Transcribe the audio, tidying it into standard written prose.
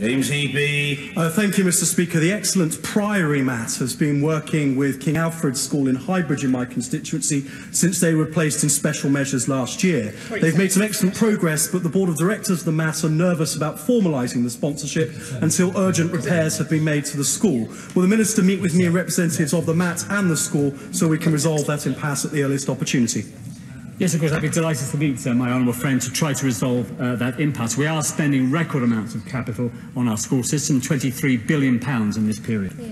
James E.B. Thank you, Mr. Speaker. The excellent Priory Mat has been working with King Alfred School in Highbridge in my constituency since they were placed in special measures last year. They've made some excellent progress, but the Board of Directors of the Mat are nervous about formalising the sponsorship until urgent repairs have been made to the school. Will the Minister meet with me and representatives of the Mat and the school so we can resolve that impasse at the earliest opportunity? Yes, of course, I'd be delighted to meet my honourable friend to try to resolve that impasse. We are spending record amounts of capital on our school system, £23 billion in this period.